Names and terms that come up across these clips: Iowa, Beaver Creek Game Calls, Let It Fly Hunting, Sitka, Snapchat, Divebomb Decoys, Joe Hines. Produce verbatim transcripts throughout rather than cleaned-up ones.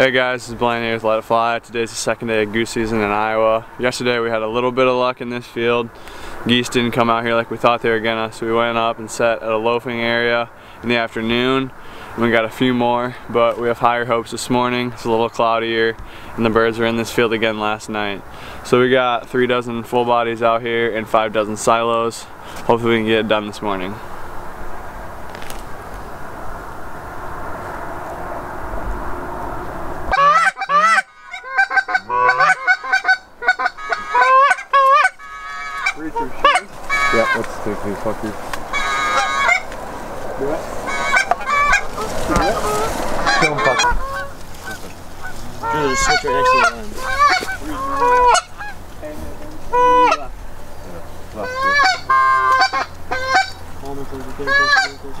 Hey guys, this is Blaine here with Let It Fly. Today's the second day of goose season in Iowa. Yesterday we had a little bit of luck in this field. Geese didn't come out here like we thought they were gonna, so we went up and set at a loafing area in the afternoon, and we got a few more, but we have higher hopes this morning. It's a little cloudier, and the birds were in this field again last night. So we got three dozen full bodies out here and five dozen silos. Hopefully we can get it done this morning. Yep, let's take these fuckers. Do it. Do it. Kill them fuckers. You're gonna switch right next to the lens. Left. Left, too. Almost close to the game, close to the game, close to the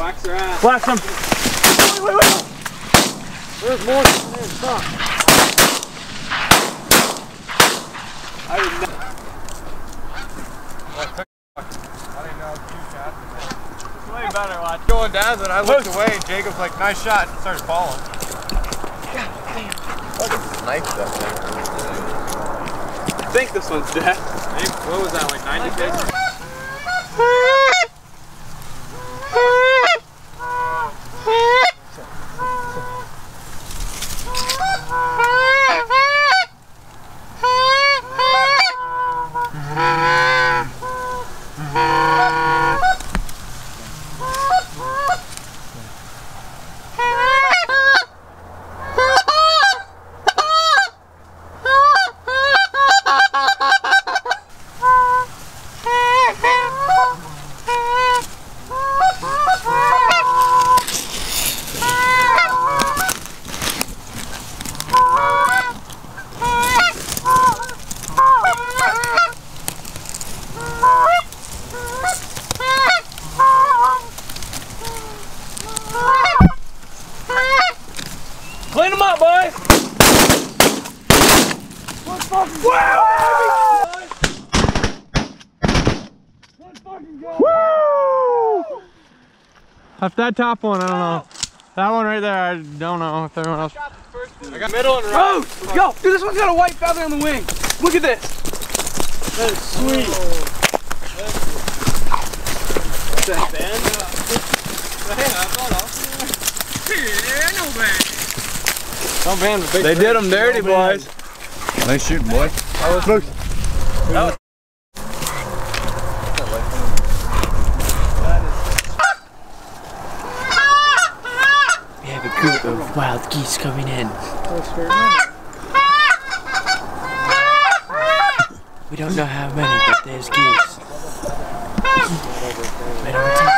Wax her ass. Wax him. Wait, wait, wait. There's more than there. Stop. I didn't know. I took a fuck. I didn't know it was two shots in there. It's way better. Watch. Going down, then I looked away, and Jacob's like, nice shot, and started falling. God damn. Fucking knife stuff there. I think this one's dead. What was that, like ninety-six? Clean them up, boys! One fucking go! One fucking go! Woo! Off that top one, I don't know. That one right there, I don't know if everyone else. I got middle and right. Oh, go! Dude, this one's got a white feather on the wing. Look at this. That is sweet. Oh. Is that Ben? Yeah, no man. Don't ban the big. They did them dirty, boys. Nice shooting, boy. That was loose. That was. We have a group of wild geese coming in. We don't know how many, but there's geese. Right on top.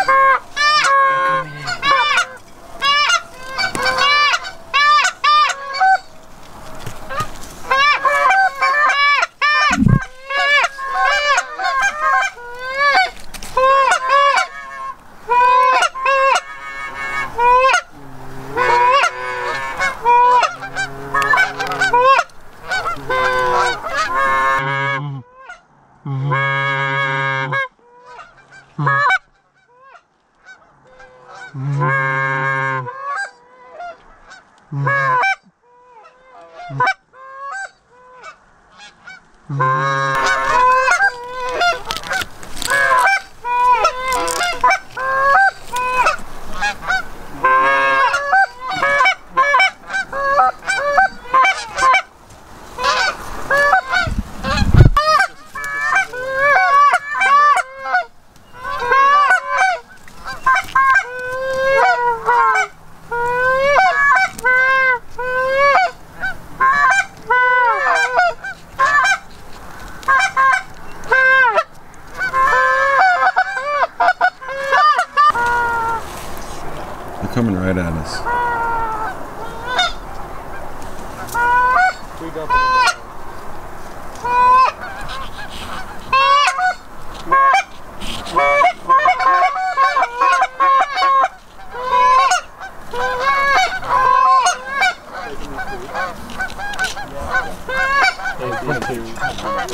coming right at us.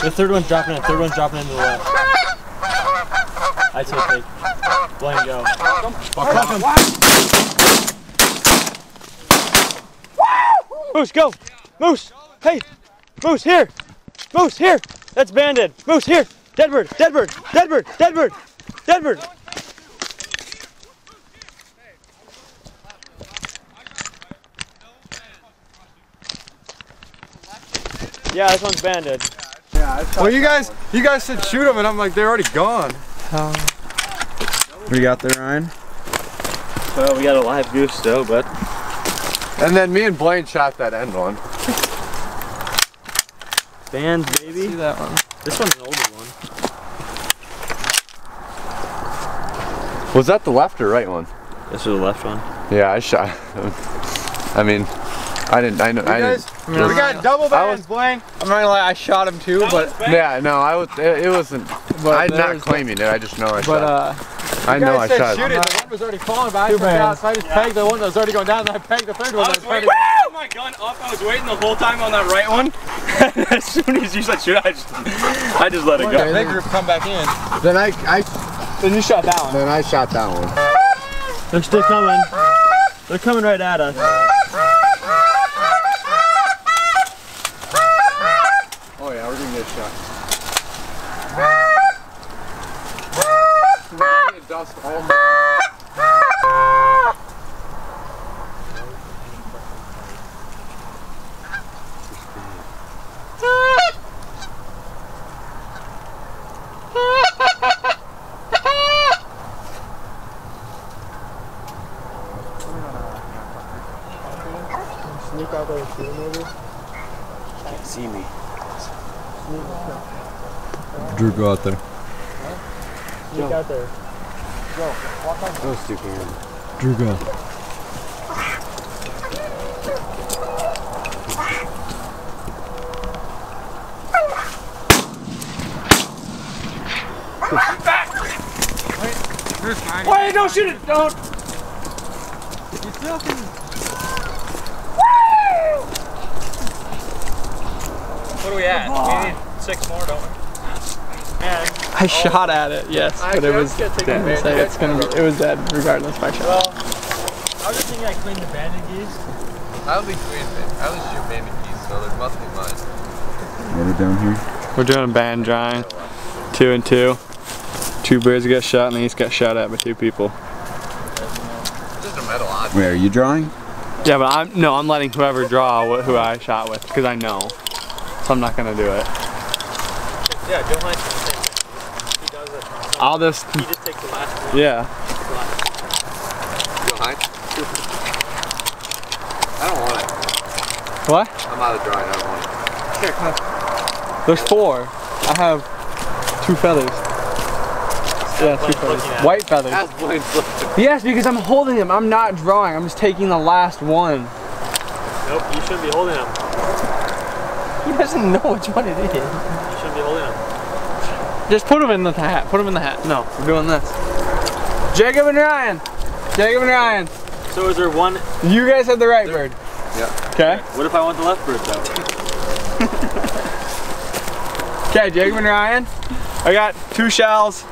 The third one's dropping in, the third one's dropping into the left. I take it. Blame go. Fuck off. Moose, go! Moose! Hey! Moose, here! Moose, here! That's banded! Moose, here! Dead bird! Dead bird! Dead bird! Dead bird! Dead bird! Yeah, this one's banded. Well, you guys, you guys said shoot them, and I'm like, they're already gone. Um, what do you got there, Ryan? Well, we got a live goose though, but. And then me and Blaine shot that end one. Bands, baby. See that one? This one's an older one. Was that the left or right one? This was the left one. Yeah, I shot. I mean. I didn't, I know, I didn't. We got double bands, Blaine. I'm not gonna lie, I shot him too, but. Yeah, no, I was, it, it wasn't, I'm not claiming it, I just know I shot uh, I know I shot it. The one was already falling, but I took it out, so I just pegged the one that was already going down, and I pegged the third one. I was waiting, I put my gun up, I was waiting the whole time on that right one. As soon as you said shoot, I just, I just let it go. Then they come back in. Then I, I. Then you shot that one. Then I shot that one. They're still coming. They're coming right at us. Can't see me. Drew, go out there. Huh? Go out there. Go. Walk on. Go, stupid. Drew, go. Back. Wait. Wait! Don't shoot it! Don't. You still can. What are we at? We need six more, don't we? Man. I oh. shot at it, yes, I but it was. Gonna take I say it's gonna be. It was dead, regardless. If I shot. Well, I was thinking I cleaned the banded geese. I don't think we did. I was your banded geese, so there must be mine. What are we doing here? We're doing a band drawing. Two and two. Two birds got shot, and they each got shot at by two people. It's just a metal object. Wait, are you drawing? Yeah, but I'm no. I'm letting whoever draw who I shot with, because I know. So I'm not gonna do it. Yeah, Joe Hines does it. He does it. I'll just. He just takes the last one. Yeah. Joe Hines? I don't want it. What? I'm out of drawing, I don't want it. Here, come. There's four. I have two feathers. Yeah, two feathers. White feathers. Yes, because I'm holding them. I'm not drawing. I'm just taking the last one. Nope, you shouldn't be holding them. He doesn't know which one it is. You shouldn't be holding him. Just put him in the hat. Put him in the hat. No, we're doing this. Jacob and Ryan. Jacob and Ryan. So is there one? You guys had the right there? Bird. Yeah. Okay. What if I want the left bird though? Okay, Jacob and Ryan. I got two shells.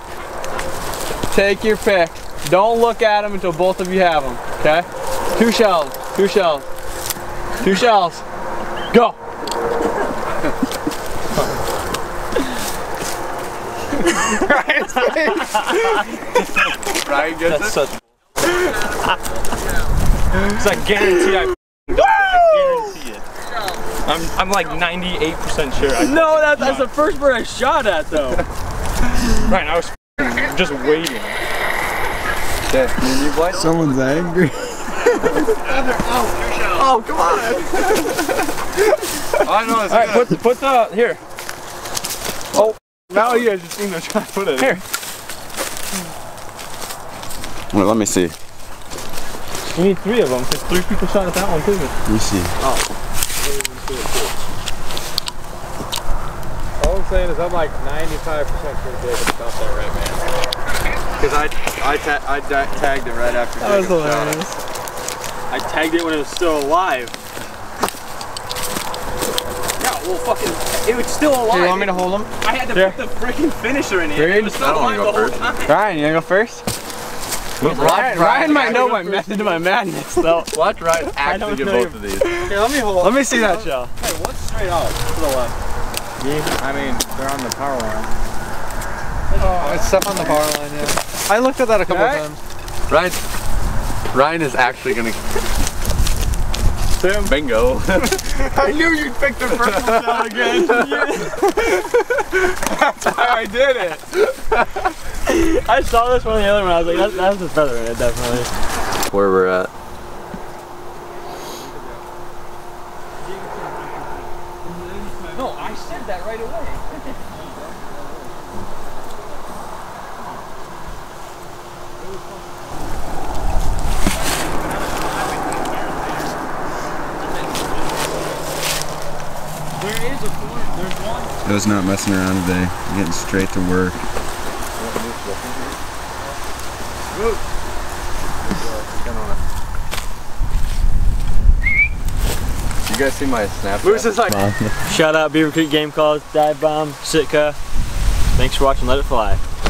Take your pick. Don't look at them until both of you have them. Okay? Two shells. Two shells. Two shells. Go. Ryan's face. Ryan gets That's it. Such It's like guarantee I, I guarantee it. I'm I'm like ninety-eight percent sure. I no, that's, that's the first bird I shot at though. Ryan, I was just waiting. Yeah, someone's angry. Oh, come on! I know. All right, put put the here. Oh. Now you guys just seem to try to put it in. Here. Wait, let me see. You need three of them, because three people shot at that one too. Let me see. Oh. All I'm saying is I'm like ninety-five percent sure David shot that right, man. Because I, I, ta I ta tagged it right after David shot it. I tagged it when it was still alive. Well, fucking, it was still alive. Do you want me to hold him? I had to sure. put the freaking finisher in it. It was still alive the first. whole time. Ryan, you wanna go first? Ryan, Ryan, Ryan might know my method to my madness, though. Watch Ryan actually get both of these. Here, let me hold Let up. me see you that, y'all. Hey, what's straight up to the left? Me? I mean, they're on the power line. Oh, it's stuff on the power line, yeah. I looked at that a couple right? of times. Ryan, Ryan is actually gonna... Tim. Bingo. I knew you'd pick the first one out again. That's how I did it. I saw this one and the other one. I was like, that's, that's the feather in it, definitely. Where we're at. No, I said that right away. I was not messing around today. I'm getting straight to work. You guys see my Snapchat? Moose is like. Shout out Beaver Creek Game Calls, Divebomb, Sitka. Thanks for watching Let It Fly.